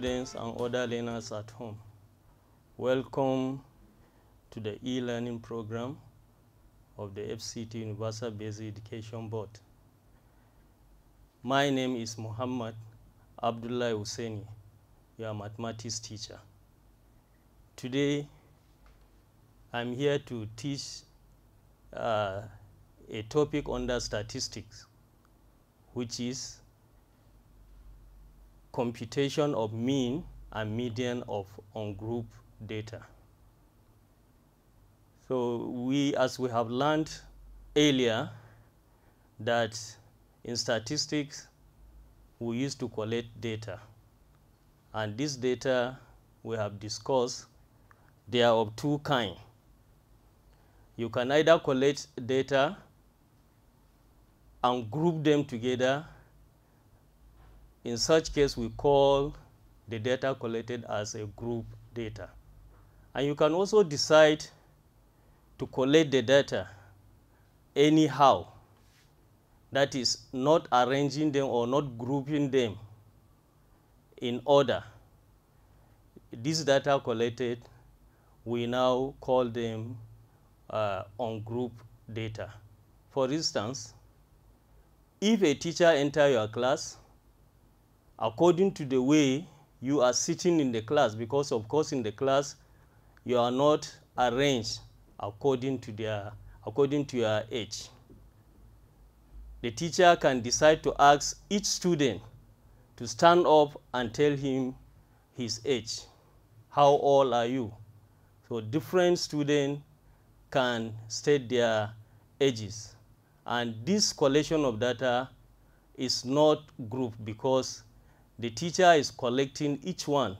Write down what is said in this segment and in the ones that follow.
students and other learners at home. Welcome to the e-learning program of the FCT Universal Basic Education Board. My name is Muhammad Abdullah Useni, your mathematics teacher. Today, I'm here to teach a topic under statistics, which is computation of mean and median of ungrouped data. So as we have learned earlier, that in statistics we used to collect data, and this data we have discussed, they are of two kinds. You can either collect data and group them together. In such case, we call the data collected as a group data. And you can also decide to collect the data anyhow, that is, not arranging them or not grouping them in order. This data collected, we now call them ungrouped data. For instance, if a teacher enters your class, according to the way you are sitting in the class, because of course in the class you are not arranged according to your age. The teacher can decide to ask each student to stand up and tell him his age. How old are you? So different students can state their ages, and this collection of data is not grouped because the teacher is collecting each one.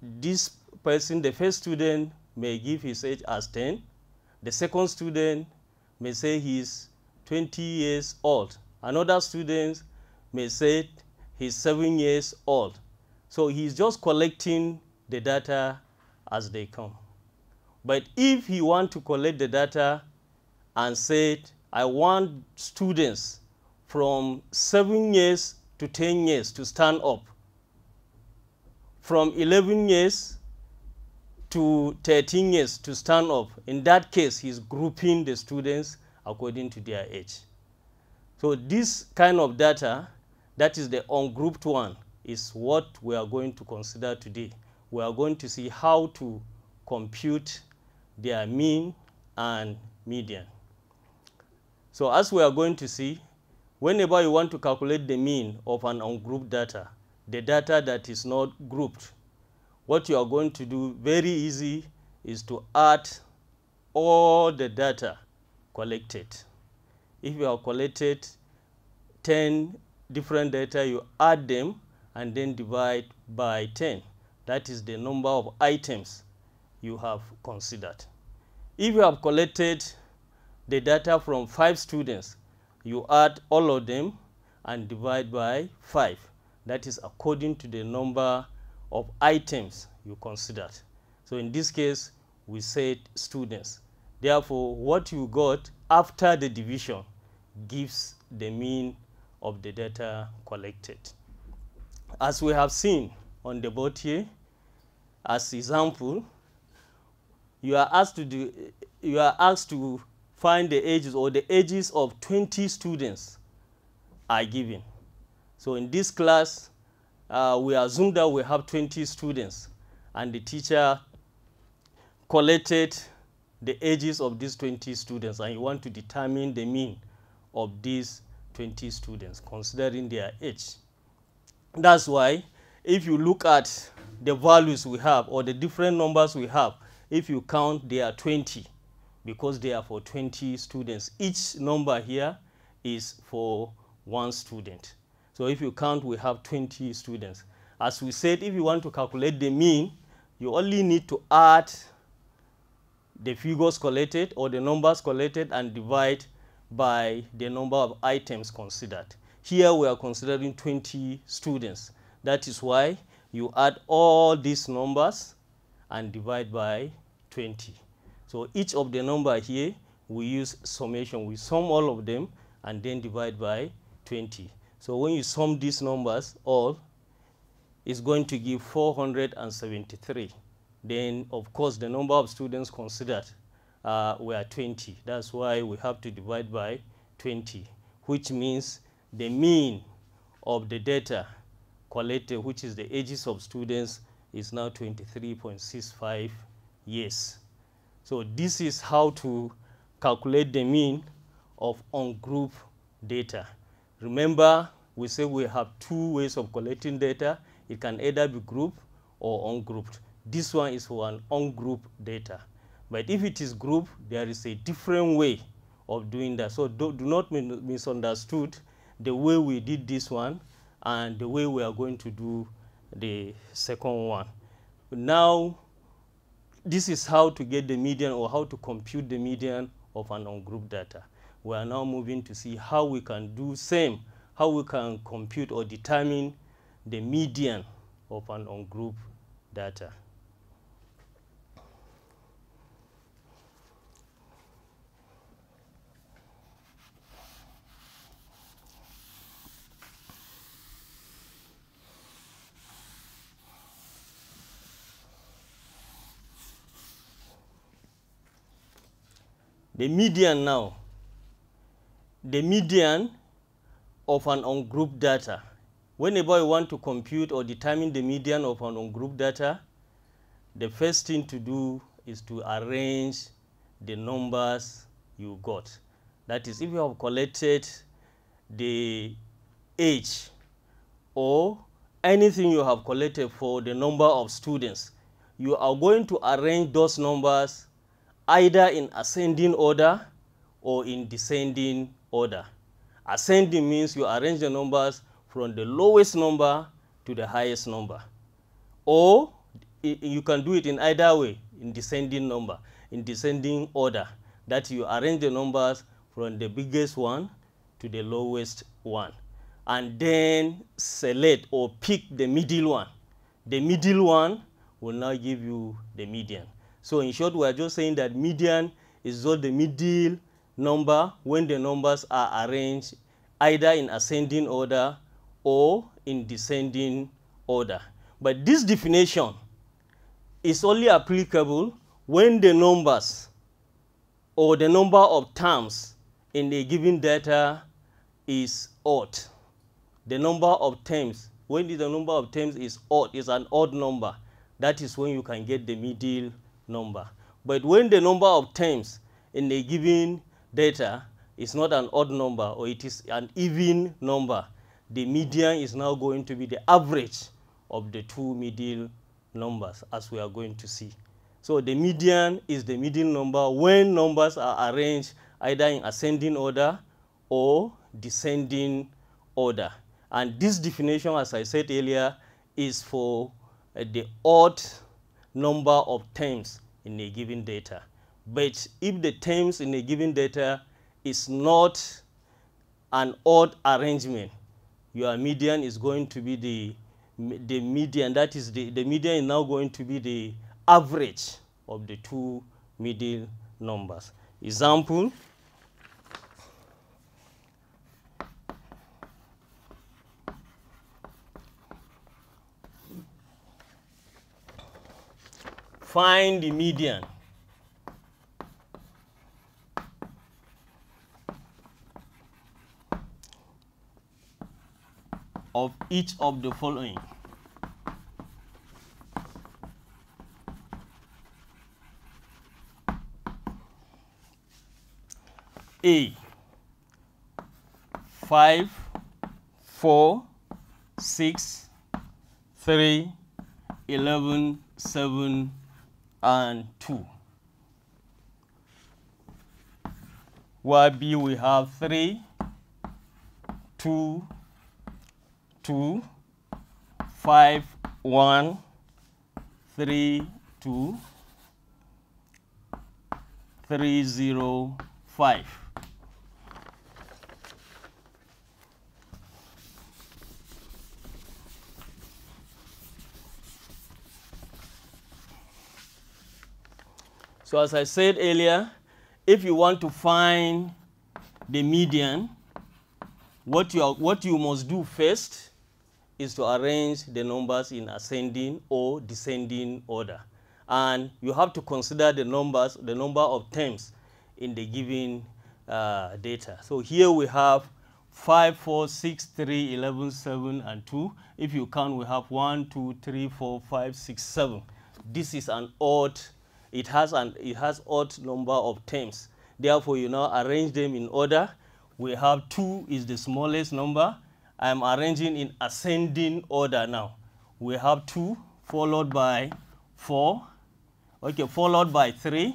This person, the first student, may give his age as 10. The second student may say he is 20 years old. Another student may say he's 7 years old. So he's just collecting the data as they come. But if he wants to collect the data and say, I want students from 7 years to 10 years to stand up, from 11 years to 13 years to stand up, in that case he's grouping the students according to their age. So this kind of data, that is the ungrouped one, is what we are going to consider today. We are going to see how to compute their mean and median. So as we are going to see, whenever you want to calculate the mean of an ungrouped data, the data that is not grouped, what you are going to do very easy is to add all the data collected. If you have collected 10 different data, you add them and then divide by 10. That is the number of items you have considered. If you have collected the data from 5 students, you add all of them and divide by 5. That is according to the number of items you considered. So in this case, we said students. Therefore, what you got after the division gives the mean of the data collected. As we have seen on the board here, as example, you are asked to find the ages, or the ages of 20 students are given. So in this class, we assume that we have 20 students, and the teacher collected the ages of these 20 students, and you want to determine the mean of these 20 students considering their age. That's why if you look at the values we have, or the different numbers we have, if you count, there are 20. Because they are for 20 students. Each number here is for one student. So if you count, we have 20 students. As we said, if you want to calculate the mean, you only need to add the figures collected or the numbers collected and divide by the number of items considered. Here we are considering 20 students. That is why you add all these numbers and divide by 20. So each of the number here, we use summation. We sum all of them and then divide by 20. So when you sum these numbers all, is going to give 473. Then, of course, the number of students considered were 20. That's why we have to divide by 20, which means the mean of the data collected, which is the ages of students, is now 23.65 years. So this is how to calculate the mean of ungrouped data. Remember, we say we have two ways of collecting data. It can either be grouped or ungrouped. This one is for an ungrouped data. But if it is grouped, there is a different way of doing that. So do not misunderstood the way we did this one and the way we are going to do the second one. Now, this is how to get the median or how to compute the median of an ungrouped data. We are now moving to see how we can do same, how we can compute or determine the median of an ungrouped data. The median now, the median of an ungrouped data. Whenever you want to compute or determine the median of an ungrouped data, the first thing to do is to arrange the numbers you got. That is, if you have collected the age or anything you have collected for the number of students, you are going to arrange those numbers either in ascending order or in descending order. Ascending means you arrange the numbers from the lowest number to the highest number. Or you can do it in either way, in descending number, in descending order, that you arrange the numbers from the biggest one to the lowest one. And then select or pick the middle one. The middle one will now give you the median. So in short, we are just saying that median is just the middle number when the numbers are arranged either in ascending order or in descending order. But this definition is only applicable when the numbers or the number of terms in a given data is odd. The number of terms, when the number of terms is odd, is an odd number, that is when you can get the middle number. But when the number of terms in a given data is not an odd number or it is an even number, the median is now going to be the average of the two middle numbers, as we are going to see. So the median is the middle number when numbers are arranged either in ascending order or descending order. And this definition, as I said earlier, is for the odd number of terms in a given data. But if the terms in a given data is not an odd arrangement, your median is going to be the median, that is the median is now going to be the average of the two middle numbers. Example, find the median of each of the following. A, 5, 4, 6, 3, 11, 7, and 2. While B, we have 3, 2, 2, 5, 1, 3, 2, 3, 0, 5. So as I said earlier, if you want to find the median, what you must do first is to arrange the numbers in ascending or descending order. And you have to consider the numbers, the number of terms in the given data. So here we have 5, 4, 6, 3, 11, 7, and 2. If you count, we have 1, 2, 3, 4, 5, 6, 7. This is an odd, it has odd number of terms. Therefore, you now arrange them in order. We have 2 is the smallest number. I am arranging in ascending order now. We have 2 followed by 4, okay, followed by 3,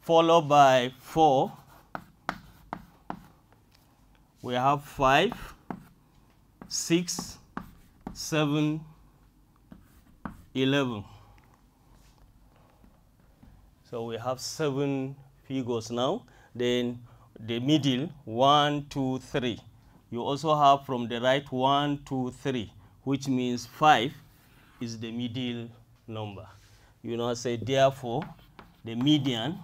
followed by 4. We have 5, 6, 7, 11. So we have 7 figures now. Then the middle 1, 2, 3. You also have from the right 1, 2, 3, which means 5 is the middle number. You now say, therefore, the median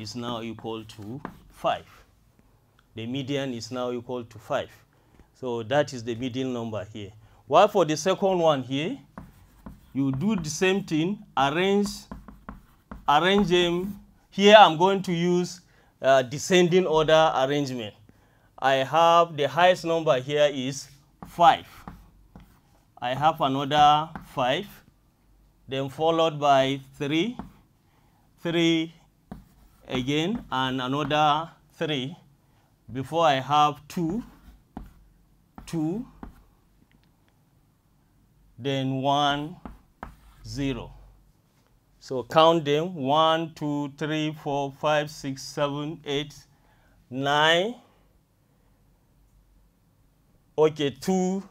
is now equal to 5. The median is now equal to 5. So that is the middle number here. While for the second one here, you do the same thing, arrange them. Here I'm going to use descending order arrangement. I have the highest number here is 5. I have another 5, then followed by 3, 3 again, and another 3. Before I have 2, 2, then 1, 0. So count them, 1, 2, 3, 4, 5, 6, 7, 8, 9, okay, 2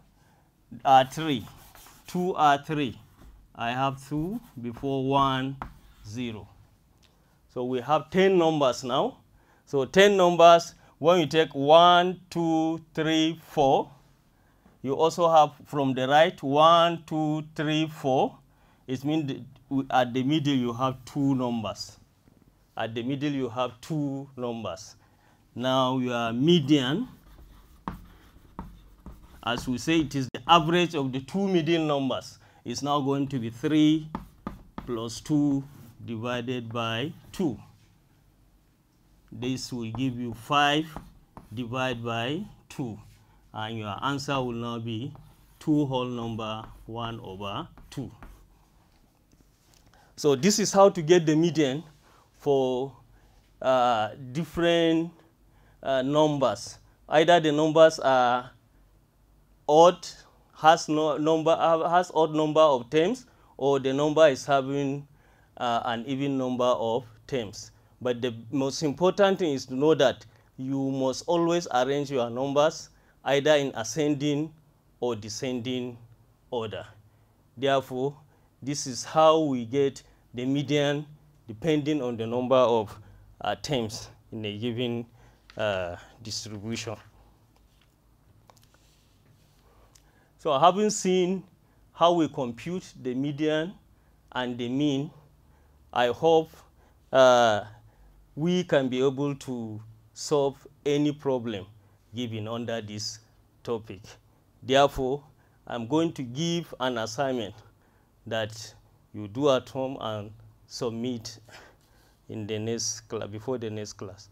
are 3, 2 are 3. I have 2 before 1, 0. So we have 10 numbers now. So 10 numbers, when you take 1, 2, 3, 4, you also have from the right 1, 2, 3, 4. It means at the middle you have 2 numbers. At the middle you have 2 numbers. Now your median, as we say, it is the average of the 2 middle numbers. It's now going to be 3 plus 2 divided by 2. This will give you 5 divided by 2. And your answer will now be 2 whole number 1 over 2. So this is how to get the median for different numbers. Either the numbers are odd, has odd number of terms, or the number is having an even number of terms. But the most important thing is to know that you must always arrange your numbers either in ascending or descending order. Therefore, this is how we get the median depending on the number of terms in a given distribution. So having seen how we compute the median and the mean, I hope we can be able to solve any problem given under this topic. Therefore, I'm going to give an assignment that you do at home and submit in the next class, before the next class.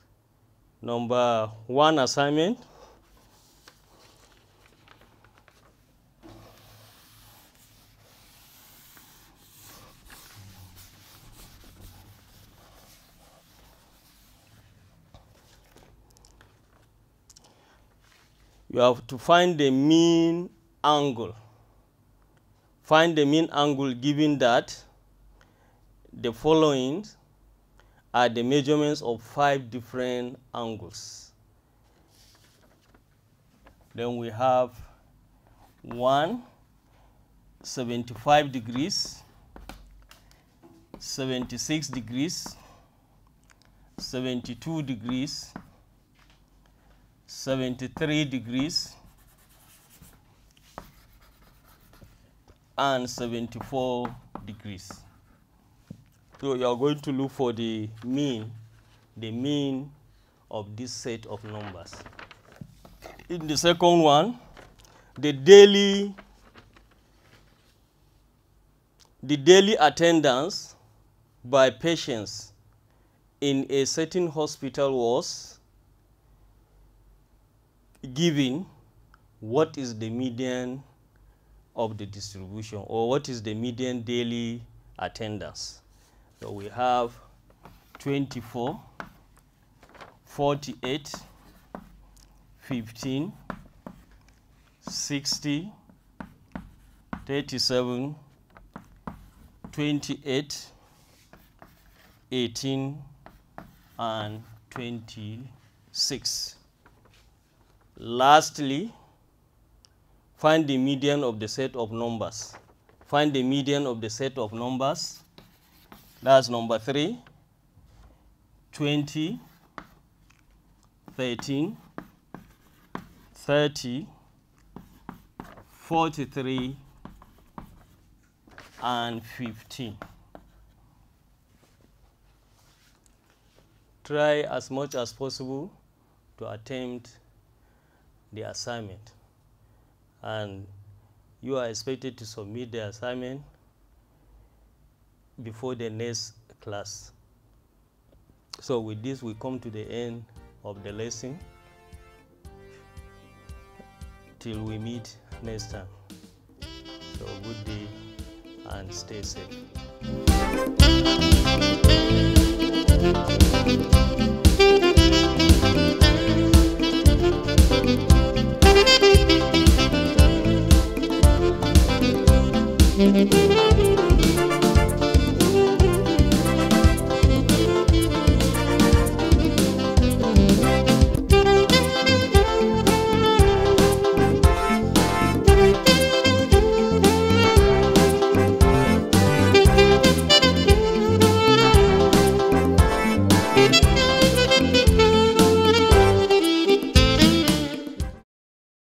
Number 1 assignment. You have to find the mean angle. Find the mean angle given that the following are the measurements of 5 different angles. Then we have 1, 75 degrees, 76 degrees, 72 degrees, 73 degrees, and 74 degrees. So you are going to look for the mean of this set of numbers. in the second one, the daily attendance by patients in a certain hospital was given what is the median of the distribution, or what is the median daily attendance. So we have 24, 48, 15, 60, 37, 28, 18, and 26. Lastly, find the median of the set of numbers. Find the median of the set of numbers. That's number 3, 20, 13, 30, 43, and 15. Try as much as possible to attempt the assignment, and you are expected to submit the assignment before the next class. So with this, we come to the end of the lesson. Till we meet next time. So good day and stay safe.